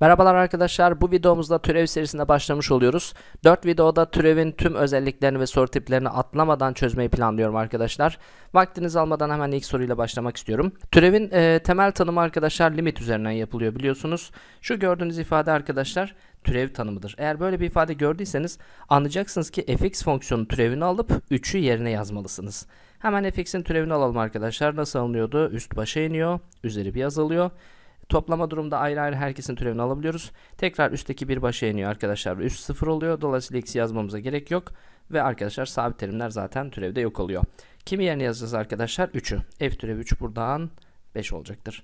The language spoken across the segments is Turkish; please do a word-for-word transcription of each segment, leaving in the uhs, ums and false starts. Merhabalar arkadaşlar, bu videomuzda türev serisine başlamış oluyoruz. dört videoda türevin tüm özelliklerini ve soru tiplerini atlamadan çözmeyi planlıyorum arkadaşlar. Vaktinizi almadan hemen ilk soruyla başlamak istiyorum. Türevin e, temel tanımı arkadaşlar limit üzerinden yapılıyor biliyorsunuz. Şu gördüğünüz ifade arkadaşlar türev tanımıdır. Eğer böyle bir ifade gördüyseniz anlayacaksınız ki f(x) fonksiyonu türevini alıp üçü yerine yazmalısınız. Hemen f(x)'in türevini alalım arkadaşlar. Nasıl alınıyordu? Üst başa iniyor, üzeri bir azalıyor. Toplama durumda ayrı ayrı herkesin türevini alabiliyoruz. Tekrar üstteki bir başa iniyor arkadaşlar. Üst sıfır oluyor. Dolayısıyla x'i yazmamıza gerek yok. Ve arkadaşlar sabit terimler zaten türevde yok oluyor. Kimi yerine yazacağız arkadaşlar? üçü. F türevi üç buradan beş olacaktır.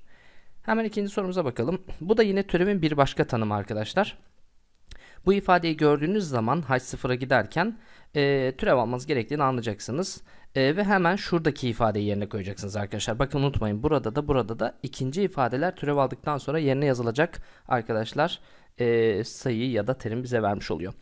Hemen ikinci sorumuza bakalım. Bu da yine türevin bir başka tanımı arkadaşlar. Bu ifadeyi gördüğünüz zaman h sıfıra giderken e, türev almanız gerektiğini anlayacaksınız. E, ve hemen şuradaki ifadeyi yerine koyacaksınız arkadaşlar. Bakın unutmayın, burada da burada da ikinci ifadeler türev aldıktan sonra yerine yazılacak arkadaşlar e, sayı ya da terim bize vermiş oluyor.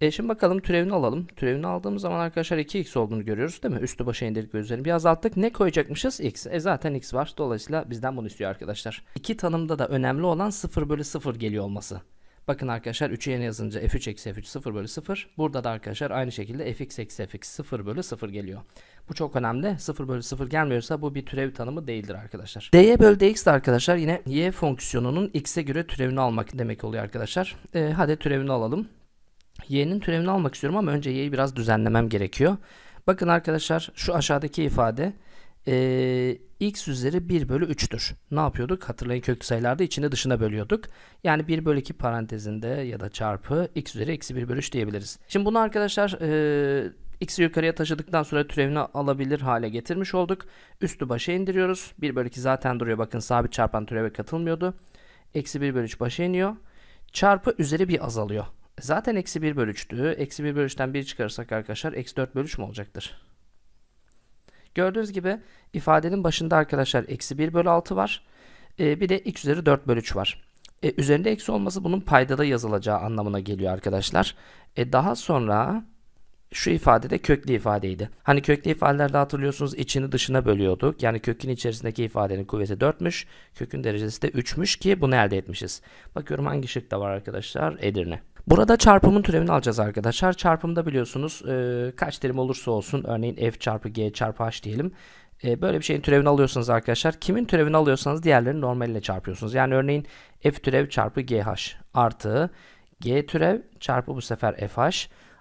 E, şimdi bakalım türevini alalım. Türevini aldığımız zaman arkadaşlar iki x olduğunu görüyoruz değil mi? Üstü başa indirdik ve üzerini bir azalttık. Ne koyacakmışız? X. E zaten x var. Dolayısıyla bizden bunu istiyor arkadaşlar. İki tanımda da önemli olan sıfır bölü sıfır geliyor olması. Bakın arkadaşlar üçü yerine yazınca f üç eksi f üç sıfır bölü sıfır. Burada da arkadaşlar aynı şekilde f(x) eksi f(x) sıfır bölü sıfır geliyor. Bu çok önemli. sıfır bölü sıfır gelmiyorsa bu bir türev tanımı değildir arkadaşlar. dy bölü dx de arkadaşlar yine y fonksiyonunun x'e göre türevini almak demek oluyor arkadaşlar. Ee, hadi türevini alalım. Y'nin türevini almak istiyorum ama önce y'yi biraz düzenlemem gerekiyor. Bakın arkadaşlar şu aşağıdaki ifade Ee, x üzeri bir bölü üç'tür. Ne yapıyorduk? Hatırlayın, köklü sayılarda içine dışına bölüyorduk. Yani bir bölü iki parantezinde ya da çarpı x üzeri eksi bir bölü üç diyebiliriz. Şimdi bunu arkadaşlar e, x'i yukarıya taşıdıktan sonra türevini alabilir hale getirmiş olduk. Üstü başa indiriyoruz. bir bölü iki zaten duruyor. Bakın sabit çarpan türeve katılmıyordu. Eksi bir bölü üç başa iniyor. Çarpı üzeri bir azalıyor. Zaten eksi bir bölü üç'tü. Eksi bir bölü üç'ten bir çıkarırsak arkadaşlar eksi dört bölü üç mü olacaktır? Gördüğünüz gibi ifadenin başında arkadaşlar eksi bir bölü altı var. Ee, bir de x üzeri dört bölü üç var. Ee, üzerinde eksi olması bunun paydada yazılacağı anlamına geliyor arkadaşlar. Ee, daha sonra şu ifade de köklü ifadeydi. Hani köklü ifadelerde hatırlıyorsunuz içini dışına bölüyorduk. Yani kökün içerisindeki ifadenin kuvveti dört'müş. Kökün derecesi de üç'müş ki bunu elde etmişiz. Bakıyorum hangi şıkta var arkadaşlar? Edirne. Burada çarpımın türevini alacağız arkadaşlar. Çarpımda biliyorsunuz e, kaç terim olursa olsun, örneğin f çarpı g çarpı h diyelim. E, böyle bir şeyin türevini alıyorsanız arkadaşlar, kimin türevini alıyorsanız diğerlerini normaliyle çarpıyorsunuz. Yani örneğin f türev çarpı gh artı g türev çarpı bu sefer fh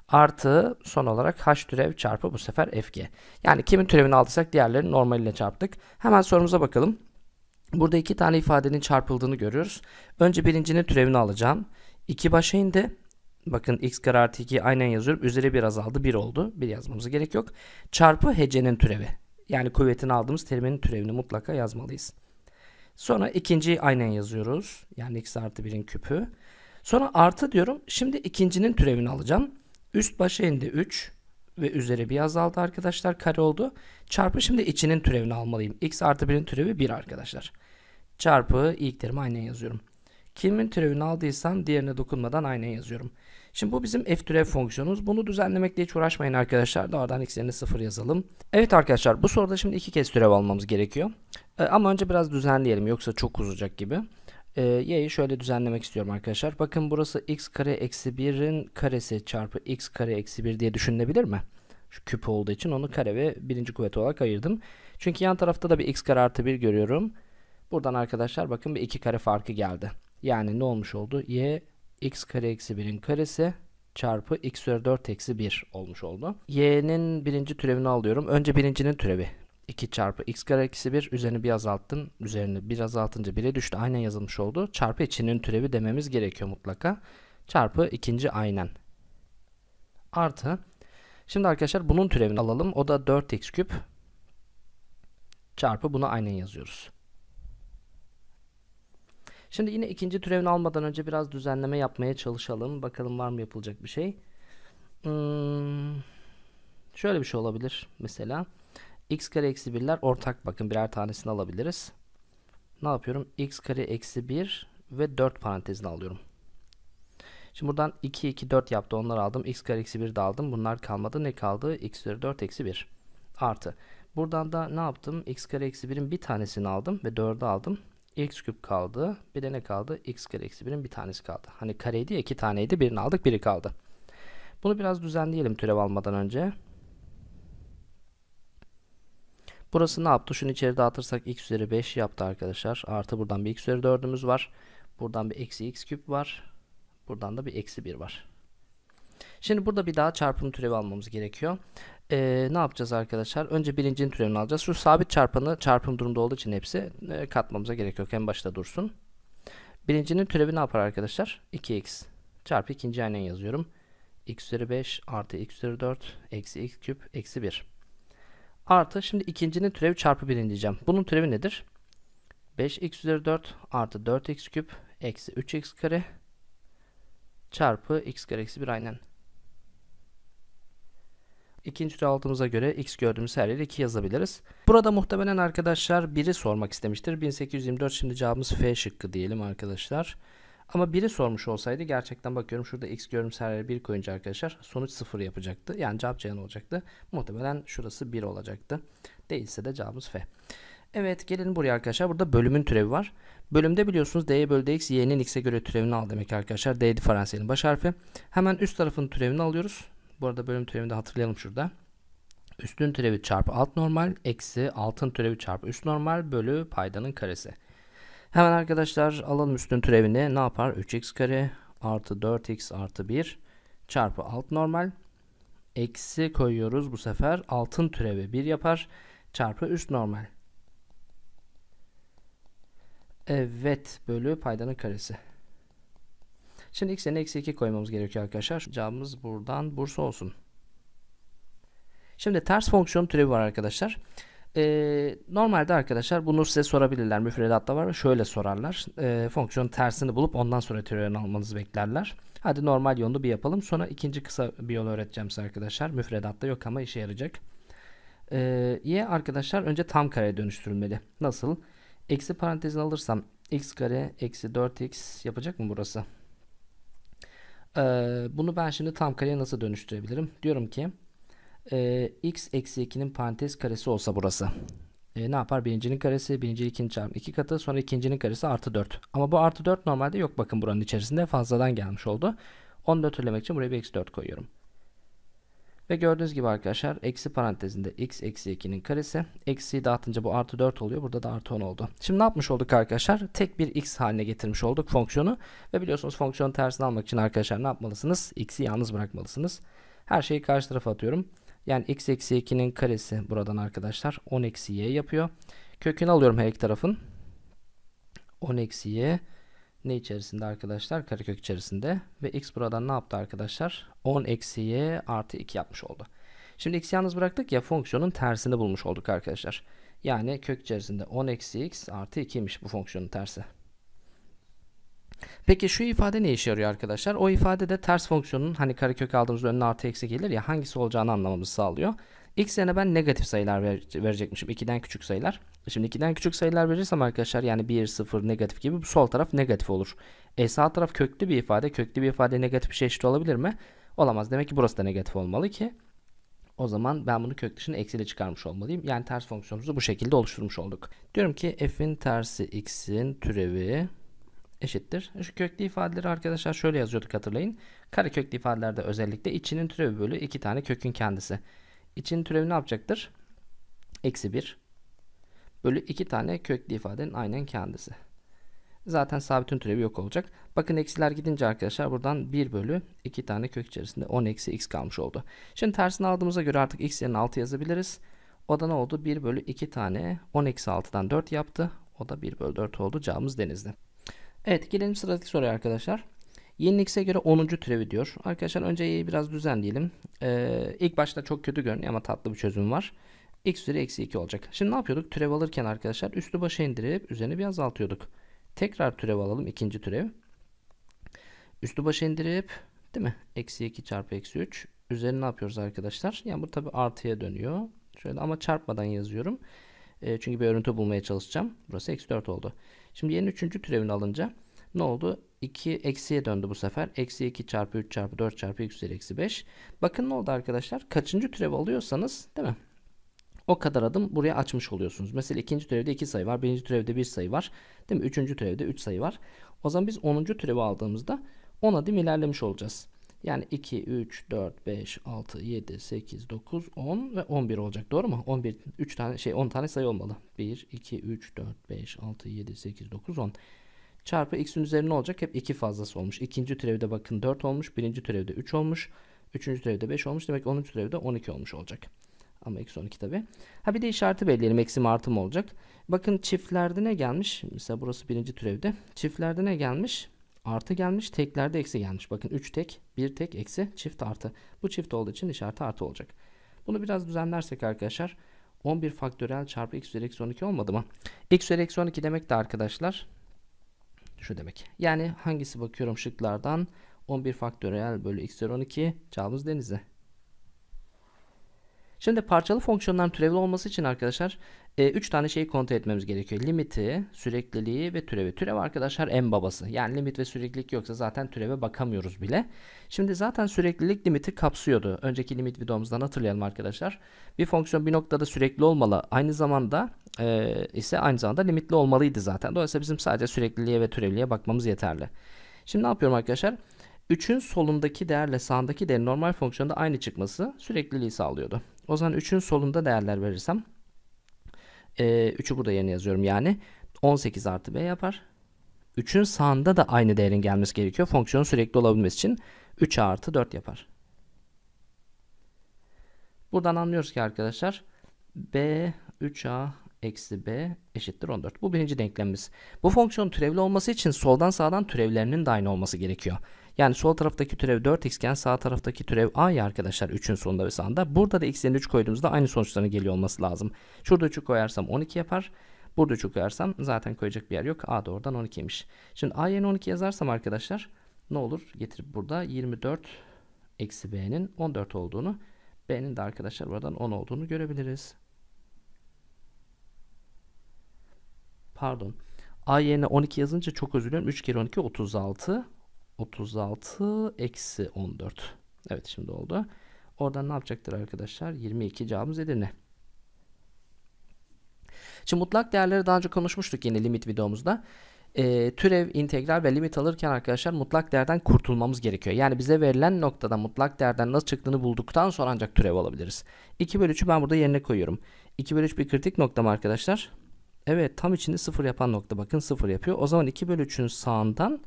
artı son olarak h türev çarpı bu sefer fg. Yani kimin türevini aldıysak diğerlerini normaliyle çarptık. Hemen sorumuza bakalım. Burada iki tane ifadenin çarpıldığını görüyoruz. Önce birincinin türevini alacağım. iki başa indi. Bakın x kare artı iki'yi aynen yazıyorum. Üzeri bir azaldı. bir oldu. bir yazmamıza gerek yok. Çarpı hecenin türevi. Yani kuvvetini aldığımız terimin türevini mutlaka yazmalıyız. Sonra ikinciyi aynen yazıyoruz. Yani x artı bir'in küpü. Sonra artı diyorum. Şimdi ikincinin türevini alacağım. Üst başa indi üç. Ve üzeri bir azaldı arkadaşlar. Kare oldu. Çarpı şimdi içinin türevini almalıyım. X artı bir'in türevi bir arkadaşlar. Çarpı ilk terimi aynen yazıyorum. Kimin türevini aldıysam diğerine dokunmadan aynen yazıyorum. Şimdi bu bizim f türev fonksiyonumuz. Bunu düzenlemekle hiç uğraşmayın arkadaşlar. Doğrudan x yerine sıfır yazalım. Evet arkadaşlar, bu soruda şimdi iki kez türev almamız gerekiyor. Ee, ama önce biraz düzenleyelim, yoksa çok uzayacak gibi. Ee, y'yi şöyle düzenlemek istiyorum arkadaşlar. Bakın burası x kare eksi bir'in karesi çarpı x kare eksi bir diye düşünülebilir mi? Şu küp olduğu için onu kare ve birinci kuvvet olarak ayırdım. Çünkü yan tarafta da bir x kare artı bir görüyorum. Buradan arkadaşlar bakın bir iki kare farkı geldi. Yani ne olmuş oldu? Y x kare eksi bir'in karesi çarpı x üzeri dört eksi bir olmuş oldu. Y'nin birinci türevini alıyorum. Önce birincinin türevi iki çarpı x kare eksi bir, üzerini bir azalttım. Üzerini bir azaltınca bire düştü. Aynen yazılmış oldu. Çarpı içinin türevi dememiz gerekiyor mutlaka. Çarpı ikinci aynen. Artı. Şimdi arkadaşlar bunun türevini alalım. O da dört x küp çarpı buna aynen yazıyoruz. Şimdi yine ikinci türevini almadan önce biraz düzenleme yapmaya çalışalım. Bakalım var mı yapılacak bir şey. Hmm, şöyle bir şey olabilir. Mesela x kare eksi bir'ler ortak, bakın birer tanesini alabiliriz. Ne yapıyorum? X kare eksi bir ve dört parantezini alıyorum. Şimdi buradan iki, iki, dört yaptı. Onları aldım. X kare eksi bir de aldım. Bunlar kalmadı. Ne kaldı? X üzeri dört eksi bir artı. Buradan da ne yaptım? X kare eksi bir'in bir tanesini aldım ve dördü aldım. x küp kaldı. Bir de ne kaldı? X kare eksi birin bir tanesi kaldı. Hani kareydi ya, iki taneydi. Birini aldık, biri kaldı. Bunu biraz düzenleyelim türev almadan önce. Burası ne yaptı? Şunu içeri dağıtırsak x üzeri beş yaptı arkadaşlar. Artı buradan bir x üzeri dördümüz var. Buradan bir eksi x küp var. Buradan da bir eksi bir var. Şimdi burada bir daha çarpım türevi almamız gerekiyor. Ee, ne yapacağız arkadaşlar? Önce birincinin türevini alacağız. Şu sabit çarpanı çarpım durumda olduğu için hepsi e, katmamıza gerek yok. En başta dursun. Birincinin türevi ne yapar arkadaşlar? iki x çarpı ikinci aynen yazıyorum. X üzeri beş artı x üzeri dört eksi x küp eksi bir. Artı şimdi ikincinin türevi çarpı birinci diyeceğim. Bunun türevi nedir? beş x üzeri dört artı dört x küp eksi üç x kare çarpı x kare eksi bir aynen. İkinci türev aldığımıza göre x gördüğümüz her yere iki yazabiliriz. Burada muhtemelen arkadaşlar biri sormak istemiştir. bin sekiz yüz yirmi dört şimdi cevabımız F şıkkı diyelim arkadaşlar. Ama biri sormuş olsaydı gerçekten bakıyorum şurada x gördüğümüz her yere bir koyunca arkadaşlar sonuç sıfır yapacaktı. Yani cevap C olacaktı. Muhtemelen şurası bir olacaktı. Değilse de cevabımız F. Evet, gelin buraya arkadaşlar. Burada bölümün türevi var. Bölümde biliyorsunuz d'ye bölü dx y'nin x'e göre türevini al demek arkadaşlar. D diferansiyelin baş harfi. Hemen üst tarafın türevini alıyoruz. Bu arada bölüm türevini de hatırlayalım şurada. Üstün türevi çarpı alt normal eksi altın türevi çarpı üst normal bölü paydanın karesi. Hemen arkadaşlar alalım üstün türevini. Ne yapar? üç x kare artı dört x artı bir çarpı alt normal. Eksi koyuyoruz bu sefer. Altın türevi bir yapar. Çarpı üst normal. Evet, bölü paydanın karesi. Şimdi x yerine eksi iki koymamız gerekiyor arkadaşlar. Cevabımız buradan Bursa olsun. Şimdi ters fonksiyon türevi var arkadaşlar. Ee, normalde arkadaşlar bunu size sorabilirler. Müfredatta var ve şöyle sorarlar. Ee, fonksiyon tersini bulup ondan sonra türevini almanızı beklerler. Hadi normal yolunu bir yapalım. Sonra ikinci kısa bir yolu öğreteceğim size arkadaşlar. Müfredatta yok ama işe yarayacak. Ee, y arkadaşlar önce tam kareye dönüştürülmeli. Nasıl? Eksi parantezini alırsam x kare eksi dört x yapacak mı burası? Bunu ben şimdi tam kareye nasıl dönüştürebilirim? Diyorum ki e, x eksi ikinin parantez karesi olsa burası. E, ne yapar? Birincinin karesi. Birinci ikinin çarpı iki katı. Sonra ikincinin karesi artı dört. Ama bu artı dört normalde yok. Bakın buranın içerisinde fazladan gelmiş oldu. Onu nötrlemek için buraya bir eksi dört koyuyorum. Ve gördüğünüz gibi arkadaşlar eksi parantezinde x eksi ikinin karesi. Eksiyi dağıtınca bu artı dört oluyor. Burada da artı on oldu. Şimdi ne yapmış olduk arkadaşlar? Tek bir x haline getirmiş olduk fonksiyonu. Ve biliyorsunuz fonksiyonun tersini almak için arkadaşlar ne yapmalısınız? X'i yalnız bırakmalısınız. Her şeyi karşı tarafa atıyorum. Yani x eksi ikinin karesi buradan arkadaşlar on eksi y yapıyor. Kökünü alıyorum her iki tarafın. on eksi y. Ne içerisinde arkadaşlar? Karekök içerisinde. Ve x buradan ne yaptı arkadaşlar? on eksi y artı iki yapmış oldu. Şimdi x'i yalnız bıraktık ya, fonksiyonun tersini bulmuş olduk arkadaşlar. Yani kök içerisinde on eksi x artı ikiymiş bu fonksiyonun tersi. Peki şu ifade ne işe yarıyor arkadaşlar? O ifade de ters fonksiyonun hani karekök aldığımızda önüne artı eksi gelir ya, hangisi olacağını anlamamızı sağlıyor. X yerine ben negatif sayılar verecekmişim. ikiden küçük sayılar. Şimdi ikiden küçük sayılar verirsem arkadaşlar yani bir, sıfır, negatif gibi sol taraf negatif olur. E sağ taraf köklü bir ifade. Köklü bir ifade negatif bir şey eşit olabilir mi? Olamaz. Demek ki burası da negatif olmalı ki. O zaman ben bunu kök dışına eksiyle çıkarmış olmalıyım. Yani ters fonksiyonumuzu bu şekilde oluşturmuş olduk. Diyorum ki f'in tersi x'in türevi eşittir. Şu köklü ifadeleri arkadaşlar şöyle yazıyorduk, hatırlayın. Kare köklü ifadelerde özellikle içinin türevi bölü iki tane kökün kendisi. İçinin türevi ne yapacaktır? Eksi bir bölü iki tane köklü ifadenin aynen kendisi. Zaten sabitin türevi yok olacak. Bakın eksiler gidince arkadaşlar buradan bir bölü iki tane kök içerisinde on eksi x kalmış oldu. Şimdi tersini aldığımıza göre artık x yerine altı yazabiliriz. O da ne oldu? bir bölü iki tane on eksi altıdan dört yaptı. O da bir bölü dört oldu. Cevabımız Denizli. Evet, gelelim sıradaki soruya arkadaşlar. Y'nin x'e göre onuncu türevi diyor. Arkadaşlar önce y'yi biraz düzenleyelim. Ee, ilk başta çok kötü görünüyor ama tatlı bir çözüm var. X üzeri eksi iki olacak. Şimdi ne yapıyorduk? Türev alırken arkadaşlar üstü başa indirip üzerine bir azaltıyorduk. Tekrar türev alalım, ikinci türev. Üstü başa indirip değil mi? Eksi iki çarpı eksi üç. Üzerine ne yapıyoruz arkadaşlar? Yani bu tabi artıya dönüyor. Şöyle ama çarpmadan yazıyorum. E, çünkü bir örüntü bulmaya çalışacağım. Burası eksi dört oldu. Şimdi y'nin üçüncü türevini alınca ne oldu? iki eksiye döndü bu sefer. Eksi iki çarpı üç çarpı dört çarpı x üzeri eksi beş. Bakın ne oldu arkadaşlar? Kaçıncı türev alıyorsanız değil mi? o kadar adım buraya açmış oluyorsunuz. Mesela ikinci türevde iki sayı var, birinci türevde bir sayı var, değil mi? Üçüncü türevde üç sayı var. O zaman biz onuncu türevi aldığımızda on adım ilerlemiş olacağız. Yani iki, üç, dört, beş, altı, yedi, sekiz, dokuz, on ve on bir olacak, doğru mu? on bir, üç tane şey, on tane sayı olmalı. bir, iki, üç, dört, beş, altı, yedi, sekiz, dokuz, on. Çarpı x'in üzerine olacak, hep iki fazlası olmuş. İkinci türevde bakın dört olmuş, birinci türevde üç olmuş, üçüncü türevde beş olmuş. Demek ki onuncu türevde on iki olmuş olacak. Ama eksi on iki tabi. Ha bir de işareti belirleyelim, eksi mi artı mı olacak. Bakın çiftlerde ne gelmiş? Mesela burası birinci türevde. Çiftlerde ne gelmiş? Artı gelmiş, teklerde eksi gelmiş. Bakın üç tek, bir tek, eksi, çift, artı. Bu çift olduğu için işareti artı olacak. Bunu biraz düzenlersek arkadaşlar, on bir faktörel çarpı x üzeri eksi on iki olmadı mı? X üzeri eksi on iki demek de arkadaşlar şu demek. Yani hangisi, bakıyorum şıklardan, on bir faktörel bölü x üzeri on iki, cevabımız Denizli. Şimdi parçalı fonksiyonların türevli olması için arkadaşlar üç e, tane şeyi kontrol etmemiz gerekiyor. Limiti, sürekliliği ve türevi. Türev arkadaşlar en babası. Yani limit ve süreklilik yoksa zaten türeve bakamıyoruz bile. Şimdi zaten süreklilik limiti kapsıyordu. Önceki limit videomuzdan hatırlayalım arkadaşlar. Bir fonksiyon bir noktada sürekli olmalı. Aynı zamanda e, ise aynı zamanda limitli olmalıydı zaten. Dolayısıyla bizim sadece sürekliliğe ve türevliğe bakmamız yeterli. Şimdi ne yapıyorum arkadaşlar? üçün solundaki değerle sağındaki değerin normal fonksiyonda aynı çıkması sürekliliği sağlıyordu. O zaman üçün solunda değerler verirsem üçü burada yerine yazıyorum, yani on sekiz artı b yapar. üçün sağında da aynı değerin gelmesi gerekiyor fonksiyonun sürekli olabilmesi için. üç artı dört yapar. Buradan anlıyoruz ki arkadaşlar b üç a eksi b eşittir on dört. Bu birinci denklemimiz. Bu fonksiyonun türevli olması için soldan sağdan türevlerinin de aynı olması gerekiyor. Yani sol taraftaki türev dört x iken sağ taraftaki türev a'ya arkadaşlar üçün sonunda ve sağında. Burada da x'in üç koyduğumuzda aynı sonuçlarına geliyor olması lazım. Şurada üçü koyarsam on iki yapar. Burada üçü koyarsam zaten koyacak bir yer yok. A da oradan on ikiymiş. Şimdi a yerine on iki yazarsam arkadaşlar ne olur? Getirip burada yirmi dört eksi b'nin on dört olduğunu, b'nin de arkadaşlar buradan on olduğunu görebiliriz. Pardon. A yerine on iki yazınca çok özür dilerim. üç kere on iki otuz altı. otuz altı eksi on dört. Evet, şimdi oldu. Oradan ne yapacaktır arkadaşlar? yirmi iki, cevabımız Edirne. Şimdi mutlak değerleri daha önce konuşmuştuk yine limit videomuzda. E, türev, integral ve limit alırken arkadaşlar mutlak değerden kurtulmamız gerekiyor. Yani bize verilen noktada mutlak değerden nasıl çıktığını bulduktan sonra ancak türev alabiliriz. iki bölü üçü ben burada yerine koyuyorum. iki bölü üç bir kritik nokta mı arkadaşlar? Evet, tam içinde sıfır yapan nokta. Bakın sıfır yapıyor. O zaman iki bölü üçün sağından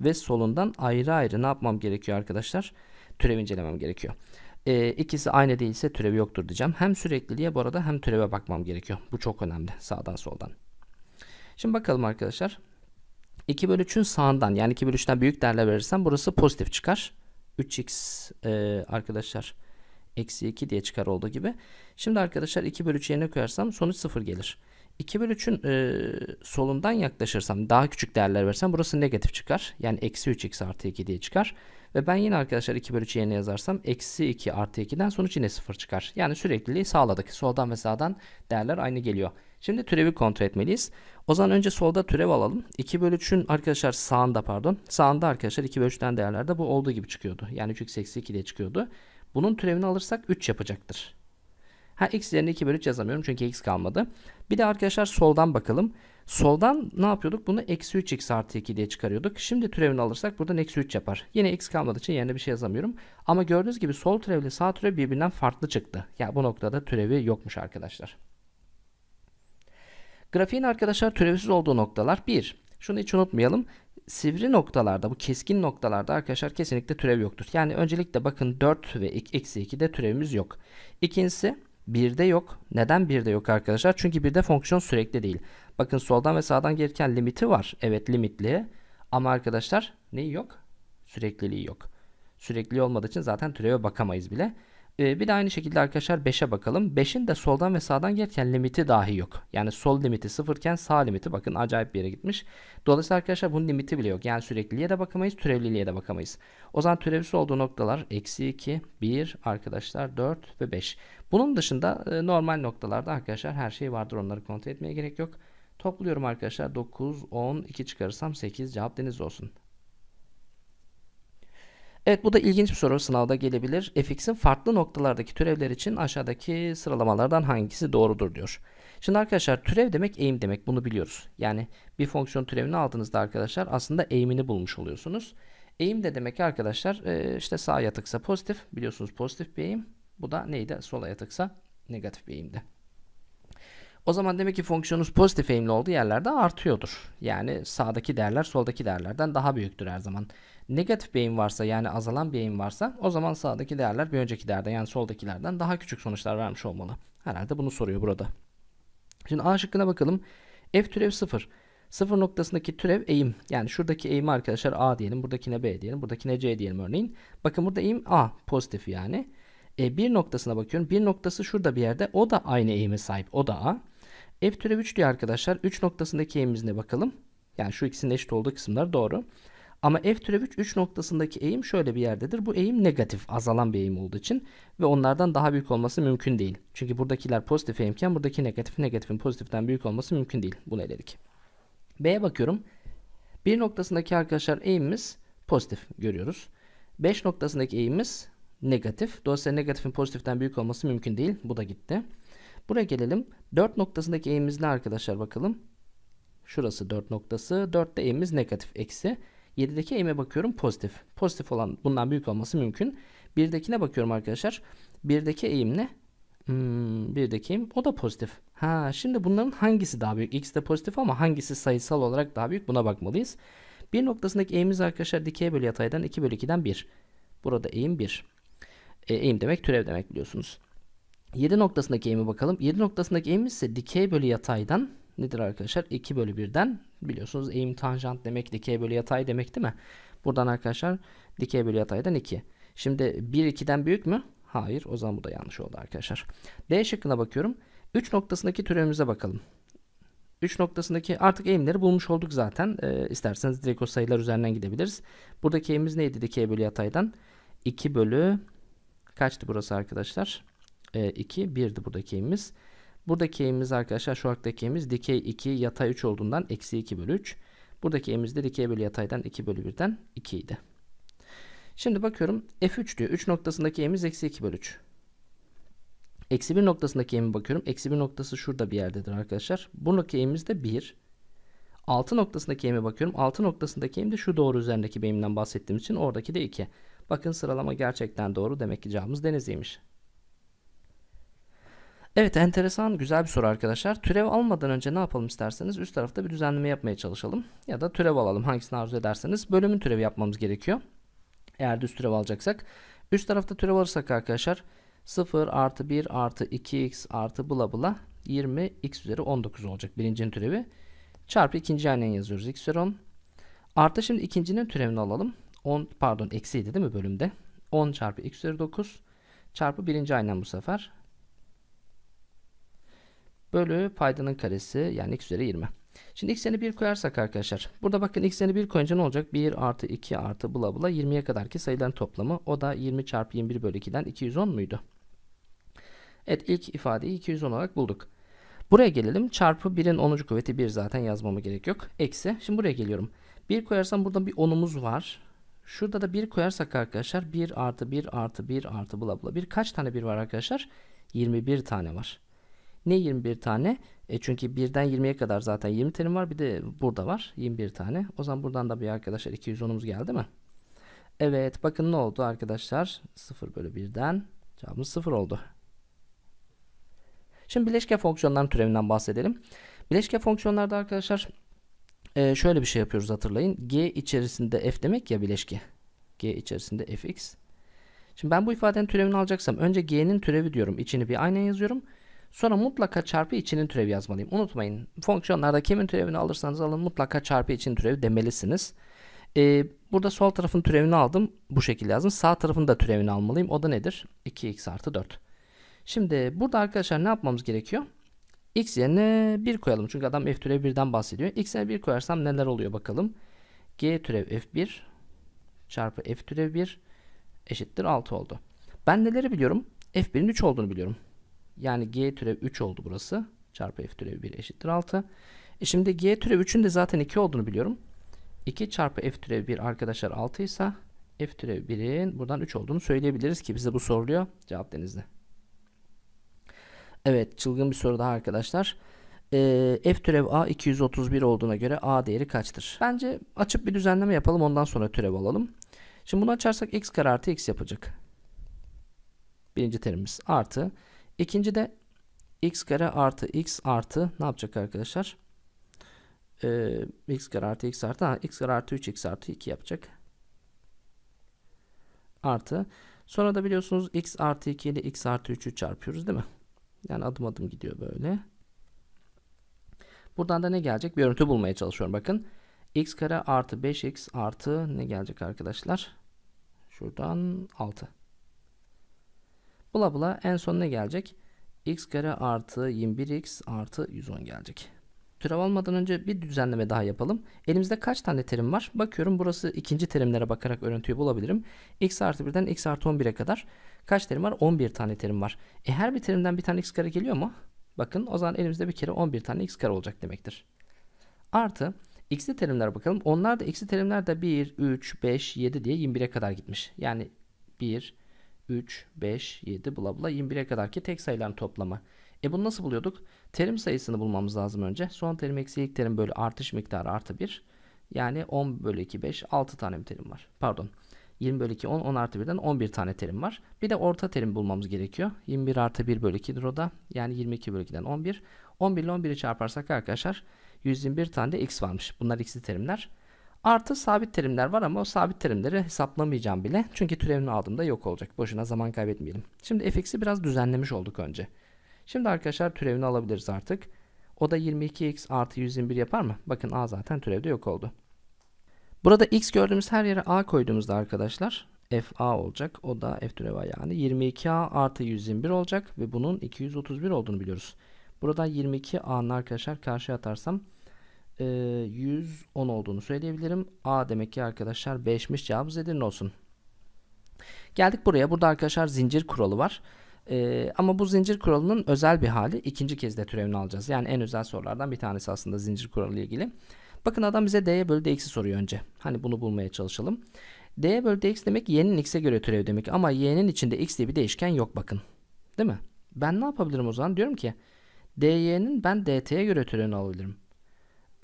ve solundan ayrı ayrı ne yapmam gerekiyor arkadaşlar? Türevi incelemem gerekiyor. Ee, ikisi aynı değilse türevi yoktur diyeceğim. Hem sürekliliğe bu arada hem türeve bakmam gerekiyor. Bu çok önemli, sağdan soldan. Şimdi bakalım arkadaşlar. iki bölü üçün sağından, yani iki bölü üçten büyük değerler verirsem burası pozitif çıkar. üç x e, arkadaşlar eksi iki diye çıkar olduğu gibi. Şimdi arkadaşlar iki bölü üçü yerine koyarsam sonuç sıfır gelir. iki bölü üçün e, solundan yaklaşırsam, daha küçük değerler versem burası negatif çıkar. Yani eksi üç x artı iki diye çıkar. Ve ben yine arkadaşlar iki bölü üçü yerine yazarsam eksi iki artı iki'den sonuç yine sıfır çıkar. Yani sürekliliği sağladık. Soldan ve sağdan değerler aynı geliyor. Şimdi türevi kontrol etmeliyiz. O zaman önce solda türev alalım. iki bölü üçün arkadaşlar sağında pardon. Sağında arkadaşlar iki bölü üçten değerlerde bu olduğu gibi çıkıyordu. Yani üç x eksi iki diye çıkıyordu. Bunun türevini alırsak üç yapacaktır. Ha, x yerine iki bölü üç yazamıyorum çünkü x kalmadı. Bir de arkadaşlar soldan bakalım. Soldan ne yapıyorduk? Bunu eksi üç x artı iki diye çıkarıyorduk. Şimdi türevini alırsak buradan eksi üç yapar. Yine x kalmadığı için yerine bir şey yazamıyorum. Ama gördüğünüz gibi sol türevle sağ türev birbirinden farklı çıktı. Ya bu noktada türevi yokmuş arkadaşlar. Grafiğin arkadaşlar türevsiz olduğu noktalar bir. Şunu hiç unutmayalım. Sivri noktalarda, bu keskin noktalarda arkadaşlar kesinlikle türev yoktur. Yani öncelikle bakın dört ve eksi iki'de türevimiz yok. İkincisi bir'de yok. Neden bir'de yok arkadaşlar? Çünkü bir'de fonksiyon sürekli değil. Bakın soldan ve sağdan gelirken limiti var. Evet, limitli. Ama arkadaşlar neyi yok? Sürekliliği yok. Sürekli olmadığı için zaten türeve bakamayız bile. Ee, bir de aynı şekilde arkadaşlar beş'e bakalım. beş'in de soldan ve sağdan gelirken limiti dahi yok. Yani sol limiti sıfır iken sağ limiti bakın acayip bir yere gitmiş. Dolayısıyla arkadaşlar bunun limiti bile yok. Yani sürekliliğe de bakamayız, türevliliğe de bakamayız. O zaman türevsiz olduğu noktalar eksi iki, bir, arkadaşlar dört ve beş. Bunun dışında e, normal noktalarda arkadaşlar her şey vardır. Onları kontrol etmeye gerek yok. Topluyorum arkadaşlar. dokuz, on, iki çıkarırsam sekiz. Cevap Denizli olsun. Evet, bu da ilginç bir soru, sınavda gelebilir. F x'in farklı noktalardaki türevler için aşağıdaki sıralamalardan hangisi doğrudur diyor. Şimdi arkadaşlar, türev demek eğim demek, bunu biliyoruz. Yani bir fonksiyon türevini aldığınızda arkadaşlar aslında eğimini bulmuş oluyorsunuz. Eğim de demek ki arkadaşlar işte sağa yatıksa pozitif, biliyorsunuz pozitif bir eğim. Bu da neydi? Sola yatıksa negatif bir eğimdi. O zaman demek ki fonksiyonunuz pozitif eğimli olduğu yerlerde artıyordur. Yani sağdaki değerler soldaki değerlerden daha büyüktür her zaman. Negatif bir eğim varsa, yani azalan bir eğim varsa, o zaman sağdaki değerler bir önceki değerden, yani soldakilerden daha küçük sonuçlar vermiş olmalı. Herhalde bunu soruyor burada. Şimdi A şıkkına bakalım. F türev sıfır. Sıfır noktasındaki türev eğim. Yani şuradaki eğimi arkadaşlar A diyelim, buradakine B diyelim, buradakine C diyelim örneğin. Bakın burada eğim A pozitif yani. E, bir noktasına bakıyorum. Bir noktası şurada bir yerde. O da aynı eğime sahip. O da A. F türev üç diyor arkadaşlar. üç noktasındaki eğimimizine bakalım. Yani şu ikisinin eşit olduğu kısımlar doğru. Ama F türev üç, üç noktasındaki eğim şöyle bir yerdedir. Bu eğim negatif, azalan bir eğim olduğu için ve onlardan daha büyük olması mümkün değil. Çünkü buradakiler pozitif eğimken buradaki negatif, negatifin pozitiften büyük olması mümkün değil. Bunu eledik. B'ye bakıyorum. bir noktasındaki arkadaşlar eğimimiz pozitif görüyoruz. beş noktasındaki eğimimiz negatif. Dolayısıyla negatifin pozitiften büyük olması mümkün değil. Bu da gitti. Buraya gelelim. dört noktasındaki eğimimiz ne arkadaşlar, bakalım. Şurası dört noktası. dörtte eğimimiz negatif eksi. yedideki eğime bakıyorum, pozitif. Pozitif olan bundan büyük olması mümkün. birdekine bakıyorum arkadaşlar. birdeki eğim ne? Hmm, birdeki eğim, o da pozitif. Ha, şimdi bunların hangisi daha büyük? X de pozitif ama hangisi sayısal olarak daha büyük, buna bakmalıyız. bir noktasındaki eğimimiz arkadaşlar dikey bölü yataydan iki bölü iki'den bir. Burada eğim bir. E, eğim demek türev demek, biliyorsunuz. yedi noktasındaki eğime bakalım. yedi noktasındaki eğim ise dikey bölü yataydan nedir arkadaşlar? iki bölü bir'den, biliyorsunuz eğim tanjant demek, dikey bölü yatay demek değil mi? Buradan arkadaşlar dikey bölü yataydan iki. Şimdi bir iki'den büyük mü? Hayır. O zaman bu da yanlış oldu arkadaşlar. D şıkkına bakıyorum. üç noktasındaki türevimize bakalım. üç noktasındaki artık eğimleri bulmuş olduk zaten. Ee, isterseniz direkt o sayılar üzerinden gidebiliriz. Buradaki eğimimiz neydi dikey bölü yataydan? iki bölü kaçtı burası arkadaşlar? E, iki, bir'di buradaki eğimimiz. Buradaki eğimimiz arkadaşlar, şu arttaki eğimimiz dikey iki, yatay üç olduğundan eksi iki bölü üç. Buradaki eğimimiz de dikey bölü yataydan iki bölü bir'den iki idi. Şimdi bakıyorum F üç diyor. üç noktasındaki eğimimiz eksi iki bölü üç. Eksi bir noktasındaki eğime bakıyorum. Eksi bir noktası şurada bir yerdedir arkadaşlar. Buradaki eğimimiz de bir. altı noktasındaki eğime bakıyorum. altı noktasındaki eğim de şu doğru üzerindeki eğimden bahsettiğimiz için oradaki de iki. Bakın sıralama gerçekten doğru. Demek ki cevabımız Denizli'ymiş. Evet, enteresan, güzel bir soru arkadaşlar. Türev almadan önce ne yapalım isterseniz, üst tarafta bir düzenleme yapmaya çalışalım. Ya da türev alalım, hangisini arzu ederseniz. Bölümün türevi yapmamız gerekiyor. Eğer düz türev alacaksak. Üst tarafta türev alırsak arkadaşlar sıfır artı bir artı iki x artı bula bula yirmi x üzeri on dokuz olacak birincinin türevi. Çarpı ikinci aynen yazıyoruz, x üzeri on. Artı şimdi ikincinin türevini alalım. on pardon eksiydi değil mi bölümde? on çarpı x üzeri dokuz çarpı birinci aynen bu sefer. Bölü paydanın karesi, yani x üzeri yirmi. Şimdi x'ini bir koyarsak arkadaşlar. Burada bakın x'ini bir koyunca ne olacak? bir artı iki artı bula bula yirmi'ye kadarki sayıların toplamı. O da yirmi çarpı yirmi bir bölü iki'den iki yüz on muydu? Evet, ilk ifadeyi iki yüz on olarak bulduk. Buraya gelelim. Çarpı bir'in onuncu kuvveti bir, zaten yazmama gerek yok. Eksi. Şimdi buraya geliyorum. bir koyarsam burada bir on'umuz var. Şurada da bir koyarsak arkadaşlar bir artı bir artı bir artı bula bula bir. Kaç tane bir var arkadaşlar? yirmi bir tane var. Ne yirmi bir tane? E çünkü bir'den yirmi'ye kadar zaten yirmi terim var. Bir de burada var yirmi bir tane. O zaman buradan da bir arkadaşlar iki yüz on'umuz geldi mi? Evet, bakın ne oldu arkadaşlar? sıfır bölü bir'den cevabımız sıfır oldu. Şimdi bileşke fonksiyonların türevinden bahsedelim. Bileşke fonksiyonlarda arkadaşlar şöyle bir şey yapıyoruz, hatırlayın. G içerisinde f demek ya bileşke. G içerisinde fx. Şimdi ben bu ifadenin türevini alacaksam önce g'nin türevi diyorum. İçini bir aynen yazıyorum. Sonra mutlaka çarpı içinin türevi yazmalıyım. Unutmayın, fonksiyonlarda kimin türevini alırsanız alın mutlaka çarpı için türevi demelisiniz. Ee, burada sol tarafın türevini aldım. Bu şekilde yazdım. Sağ tarafın da türevini almalıyım. O da nedir? iki x artı dört. Şimdi burada arkadaşlar ne yapmamız gerekiyor? X yerine bir koyalım. Çünkü adam f türevi bir'den bahsediyor. X yerine bir koyarsam neler oluyor bakalım. G türev f bir çarpı f türev bir eşittir altı oldu. Ben neleri biliyorum? f bir'in üç olduğunu biliyorum. Yani g türev üç oldu burası. Çarpı f türev bir eşittir altı. E şimdi g türev üç'ün de zaten iki olduğunu biliyorum. iki çarpı f türev bir arkadaşlar altı ise f türevi birin buradan üç olduğunu söyleyebiliriz ki bize bu soruluyor. Cevap Denizli. Evet, çılgın bir soru daha arkadaşlar. E, f türev a iki yüz otuz bir olduğuna göre a değeri kaçtır? Bence açıp bir düzenleme yapalım, ondan sonra türev alalım. Şimdi bunu açarsak x kare artı x yapacak. Birinci terimiz artı. İkinci de x kare artı x artı ne yapacak arkadaşlar? Ee, x kare artı x artı ha, x kare artı üç x artı iki yapacak. Artı. Sonra da biliyorsunuz x artı iki ile x artı üçü çarpıyoruz değil mi? Yani adım adım gidiyor böyle. Buradan da ne gelecek? Bir örüntü bulmaya çalışıyorum bakın. X kare artı beş x artı ne gelecek arkadaşlar? Şuradan altı. Bula bula en son ne gelecek? X kare artı yirmi bir x artı yüz on gelecek. Türev almadan önce bir düzenleme daha yapalım. Elimizde kaç tane terim var? Bakıyorum, burası ikinci terimlere bakarak örüntüyü bulabilirim. X artı birden x artı on bire kadar kaç terim var? on bir tane terim var. E her bir terimden bir tane x kare geliyor mu? Bakın o zaman elimizde bir kere on bir tane x kare olacak demektir. Artı x'li terimlere bakalım. Onlar da x'li terimler de bir, üç, beş, yedi diye yirmi bire kadar gitmiş. Yani bir, üç, beş, yedi bula bula yirmi bire kadar ki tek sayıların toplamı. E bunu nasıl buluyorduk? Terim sayısını bulmamız lazım önce. Son terim eksi ilk terim bölü artış miktarı artı bir. Yani on bölü iki, beş, altı tane terim var. Pardon. yirmi bölü iki, on, on artı birden on bir tane terim var. Bir de orta terim bulmamız gerekiyor. yirmi bir artı bir bölü ikidir o da. Yani yirmi iki bölü ikiden on bir. on bir ile on biri çarparsak arkadaşlar yüz yirmi bir tane de x varmış. Bunlar x'li terimler. Artı sabit terimler var ama o sabit terimleri hesaplamayacağım bile. Çünkü türevini aldığımda yok olacak. Boşuna zaman kaybetmeyelim. Şimdi f(x)'i biraz düzenlemiş olduk önce. Şimdi arkadaşlar türevini alabiliriz artık. O da yirmi iki x artı yüz yirmi bir yapar mı? Bakın a zaten türevde yok oldu. Burada x gördüğümüz her yere a koyduğumuzda arkadaşlar f(a) olacak. O da f türevi yani yirmi iki a artı yüz yirmi bir olacak ve bunun iki yüz otuz bir olduğunu biliyoruz. Buradan yirmi iki a'nın arkadaşlar karşıya atarsam yüz on olduğunu söyleyebilirim. A demek ki arkadaşlar beşmiş, cevabımız Edirne olsun. Geldik buraya. Burada arkadaşlar zincir kuralı var. Ee, ama bu zincir kuralının özel bir hali. İkinci kez de türevini alacağız. Yani en özel sorulardan bir tanesi aslında zincir kuralı ile ilgili. Bakın adam bize d'ye bölü dx'i soruyor önce. Hani bunu bulmaya çalışalım. D'ye bölü dx demek y'nin x'e göre türevi demek. Ama y'nin içinde x diye bir değişken yok bakın. Değil mi? Ben ne yapabilirim o zaman? Diyorum ki dy'nin ben dt'ye göre türevini alabilirim.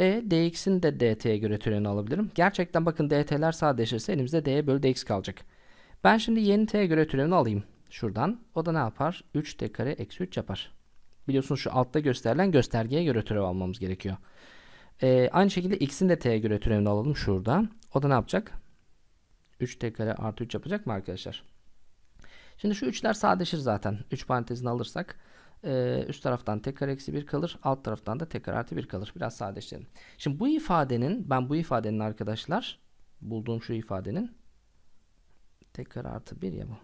E dx'in de dt'ye göre türevini alabilirim. Gerçekten bakın dt'ler sadeleşirse elimizde d'ye bölü dx kalacak. Ben şimdi y'nin t'ye göre türevini alayım şuradan. O da ne yapar? üç t kare eksi üç yapar. Biliyorsunuz şu altta gösterilen göstergeye göre türev almamız gerekiyor. E, aynı şekilde x'in de t'ye göre türevini alalım şurada. O da ne yapacak? üç t kare artı üç yapacak mı arkadaşlar? Şimdi şu üçler sadeleşir zaten. üç parantezini alırsak. Ee, üst taraftan t kare eksi bir kalır. Alt taraftan da t kare artı bir kalır. Biraz sadeleştirelim. Şimdi bu ifadenin ben bu ifadenin arkadaşlar bulduğum şu ifadenin t kare artı bir ya bu.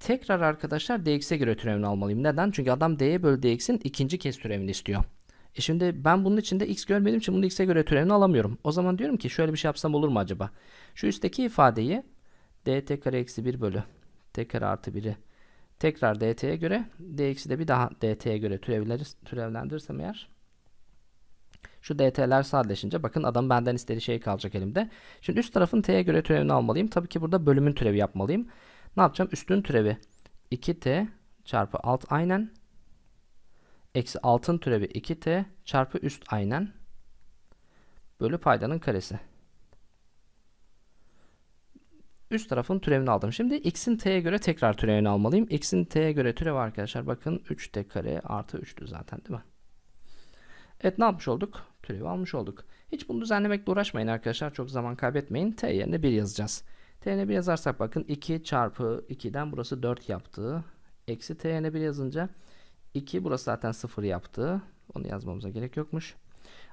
Tekrar arkadaşlar dx'e göre türevini almalıyım. Neden? Çünkü adam d'ye bölü dx'in ikinci kez türevini istiyor. E şimdi ben bunun içinde x görmediğim için bunu x'e göre türevini alamıyorum. O zaman diyorum ki şöyle bir şey yapsam olur mu acaba? Şu üstteki ifadeyi dt kare eksi bir bölü t kare artı biri tekrar dt'ye göre dx'i de bir daha dt'ye göre türevlendirsem eğer şu dt'ler sadeleşince bakın adam benden istediği şey kalacak elimde. Şimdi üst tarafın t'ye göre türevini almalıyım. Tabii ki burada bölümün türevi yapmalıyım. Ne yapacağım? Üstün türevi iki t çarpı alt aynen eksi altın türevi iki t çarpı üst aynen bölü paydanın karesi. Üst tarafın türevini aldım. Şimdi x'in t'ye göre tekrar türevini almalıyım. X'in t'ye göre türevi arkadaşlar bakın üç t kare artı üçtü zaten değil mi? Evet, ne yapmış olduk? Türevi almış olduk. Hiç bunu düzenlemekle uğraşmayın arkadaşlar. Çok zaman kaybetmeyin. T yerine bir yazacağız. T yerine bir yazarsak bakın iki çarpı ikiden burası dört yaptı. Eksi t yerine bir yazınca iki burası zaten sıfır yaptı. Onu yazmamıza gerek yokmuş.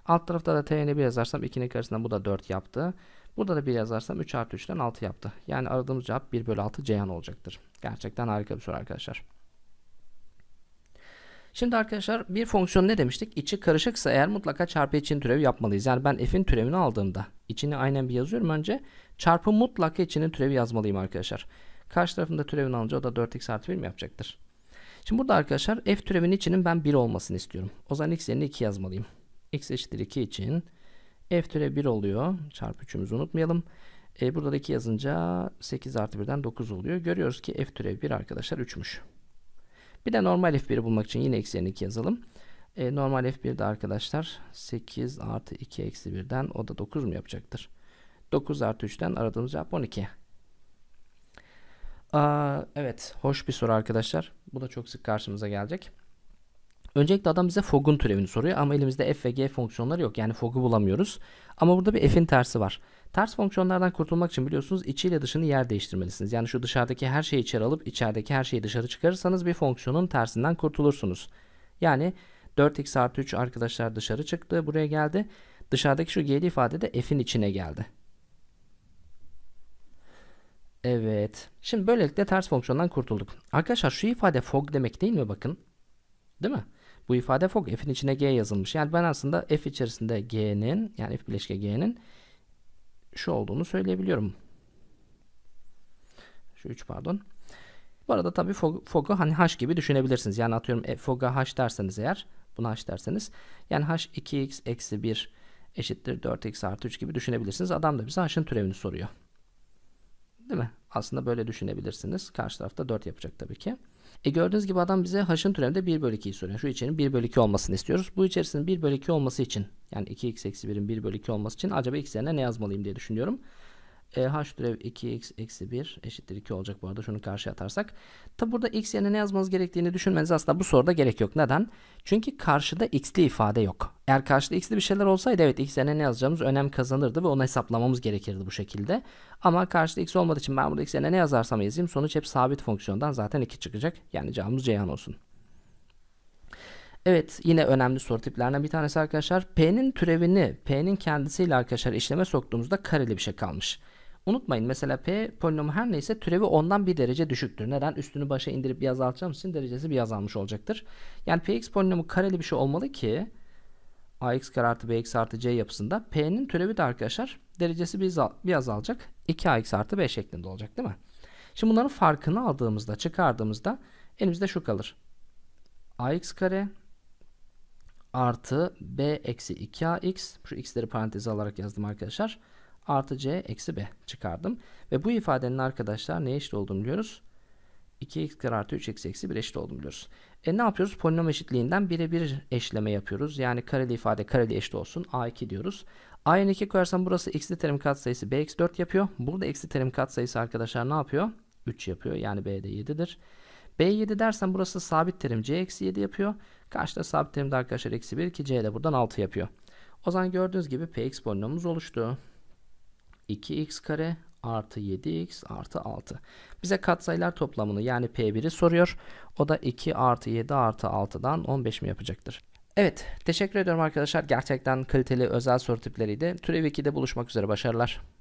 Alt tarafta da t yerine bir yazarsam ikinin karşısında bu da dört yaptı. Burada da bir yazarsam üç artı üçten altı yaptı. Yani aradığımız cevap bir bölü altı Ceyhan olacaktır. Gerçekten harika bir soru arkadaşlar. Şimdi arkadaşlar bir fonksiyon ne demiştik? İçi karışıksa eğer mutlaka çarpı için türevi yapmalıyız. Yani ben f'in türevini aldığımda içini aynen bir yazıyorum önce. Çarpı mutlaka içinin türevi yazmalıyım arkadaşlar. Karşı tarafında türevini alınca o da dört x artı bir mi yapacaktır? Şimdi burada arkadaşlar f türevinin içinin ben bir olmasını istiyorum. O zaman x yerine iki yazmalıyım. X eşittir iki için f türevi bir oluyor. Çarpı üçümüzü unutmayalım. E, burada da iki yazınca sekiz artı birden dokuz oluyor. Görüyoruz ki f türev bir arkadaşlar üçmüş. Bir de normal f biri bulmak için yine eksi yerine iki yazalım. E, normal f bir de arkadaşlar sekiz artı iki eksi birden o da dokuz mu yapacaktır? dokuz artı üçten aradığımız cevap on iki. Aa, evet, hoş bir soru arkadaşlar. Bu da çok sık karşımıza gelecek. Öncelikle adam bize fog'un türevini soruyor ama elimizde f ve g fonksiyonları yok. Yani fog'u bulamıyoruz. Ama burada bir f'in tersi var. Ters fonksiyonlardan kurtulmak için biliyorsunuz içiyle dışını yer değiştirmelisiniz. Yani şu dışarıdaki her şeyi içeri alıp içerideki her şeyi dışarı çıkarırsanız bir fonksiyonun tersinden kurtulursunuz. Yani dört x artı üç arkadaşlar dışarı çıktı, buraya geldi. Dışarıdaki şu g'li ifade de f'in içine geldi. Evet. Şimdi böylelikle ters fonksiyondan kurtulduk. Arkadaşlar şu ifade fog demek değil mi bakın? Değil mi? Bu ifade fog. F'in içine g yazılmış. Yani ben aslında f içerisinde g'nin, yani f bileşke g'nin şu olduğunu söyleyebiliyorum. Şu üç pardon. Bu arada tabii fog'u hani h gibi düşünebilirsiniz. Yani atıyorum e, fog'a h derseniz eğer, buna h derseniz yani h iki x eksi bir eşittir dört x artı üç gibi düşünebilirsiniz. Adam da bize h'ın türevini soruyor. Değil mi? Aslında böyle düşünebilirsiniz. Karşı tarafta dört yapacak tabii ki. E gördüğünüz gibi adam bize h'ın türevinde bir bölü iki'yi soruyor. Şu içerinin bir bölü iki olmasını istiyoruz. Bu içerisinin bir bölü iki olması için, yani iki x eksi bir'in bir bölü iki olması için acaba x yerine ne yazmalıyım diye düşünüyorum. E, h türev iki x eksi bir eşittir iki olacak bu arada. Şunu karşıya atarsak. Tabi burada x yerine ne yazmanız gerektiğini düşünmeniz aslında bu soruda gerek yok. Neden? Çünkü karşıda x'li ifade yok. Eğer karşıda x'li bir şeyler olsaydı evet x yerine ne yazacağımız önem kazanırdı ve onu hesaplamamız gerekirdi bu şekilde. Ama karşıda x olmadığı için ben burada x yerine ne yazarsam yazayım sonuç hep sabit fonksiyondan zaten iki çıkacak. Yani cevabımız Ceyhan olsun. Evet, yine önemli soru tiplerine bir tanesi arkadaşlar. P'nin türevini P'nin kendisiyle arkadaşlar işleme soktuğumuzda kareli bir şey kalmış. Unutmayın mesela P polinomu her neyse türevi ondan bir derece düşüktür. Neden? Üstünü başa indirip bir azaltacağım için derecesi bir azalmış olacaktır. Yani Px polinomu kareli bir şey olmalı ki ax kare artı bx artı c yapısında P'nin türevi de arkadaşlar derecesi bir, azal bir azalacak. iki ax artı b şeklinde olacak değil mi? Şimdi bunların farkını aldığımızda çıkardığımızda elimizde şu kalır. Ax kare artı b eksi iki ax şu x'leri paranteze alarak yazdım arkadaşlar. Artı c eksi b çıkardım. Ve bu ifadenin arkadaşlar neye eşit olduğunu biliyoruz. iki x kare artı üç x eksi bir eşit olduğunu biliyoruz. E ne yapıyoruz? Polinom eşitliğinden birebir eşleme yapıyoruz. Yani kareli ifade kareli eşit olsun. a iki diyoruz. a'ya iki koyarsam burası x'li terim katsayısı b eksi dört yapıyor. Burada x'li terim katsayısı arkadaşlar ne yapıyor? üç yapıyor. Yani b de yedidir. b yedi dersen burası sabit terim c eksi yedi yapıyor. Karşıda sabit terim de arkadaşlar eksi bir ki c de buradan altı yapıyor. O zaman gördüğünüz gibi px polinomumuz oluştu. iki x kare artı yedi x artı altı. Bize katsayılar toplamını yani p biri soruyor. O da iki artı yedi artı altıdan on beş mi yapacaktır? Evet, teşekkür ediyorum arkadaşlar. Gerçekten kaliteli özel soru tipleriydi. Türev ikide buluşmak üzere, başarılar.